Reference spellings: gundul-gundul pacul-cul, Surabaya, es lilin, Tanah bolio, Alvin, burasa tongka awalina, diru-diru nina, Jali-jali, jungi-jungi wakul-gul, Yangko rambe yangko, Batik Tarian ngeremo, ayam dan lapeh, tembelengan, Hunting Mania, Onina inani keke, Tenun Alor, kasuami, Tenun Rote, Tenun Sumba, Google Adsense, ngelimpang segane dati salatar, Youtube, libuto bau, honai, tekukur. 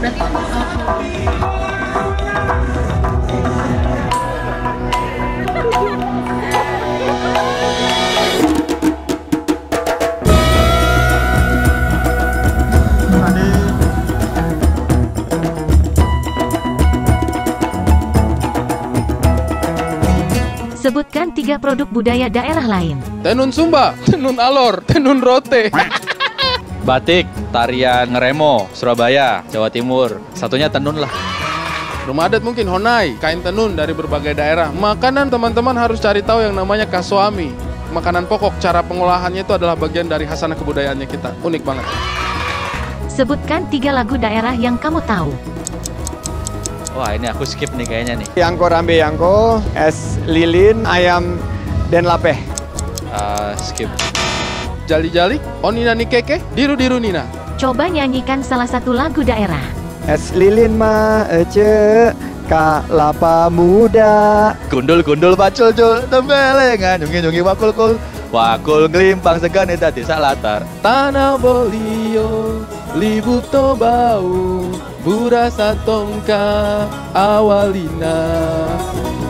Berarti sebutkan 3 produk budaya daerah lain. Tenun Sumba, Tenun Alor, Tenun Rote. Batik Tarian ngeremo, Surabaya, Jawa Timur. Satunya tenun lah. Rumah adat mungkin honai, kain tenun dari berbagai daerah. Makanan teman-teman harus cari tahu yang namanya kasuami. Makanan pokok, cara pengolahannya itu adalah bagian dari khasanah kebudayaannya kita. Unik banget. Sebutkan 3 lagu daerah yang kamu tahu. Wah, ini aku skip nih kayaknya nih. Yangko rambe yangko, es lilin, ayam dan lapeh. Skip. Jali-jali, Onina inani keke, diru-diru nina. Coba nyanyikan salah satu lagu daerah. Es lilin ma ece kalapa muda, gundul-gundul pacul-cul, tembelengan, jungi-jungi wakul-gul, wakul ngelimpang segane dati salatar. Tanah bolio, libuto bau, burasa tongka awalina.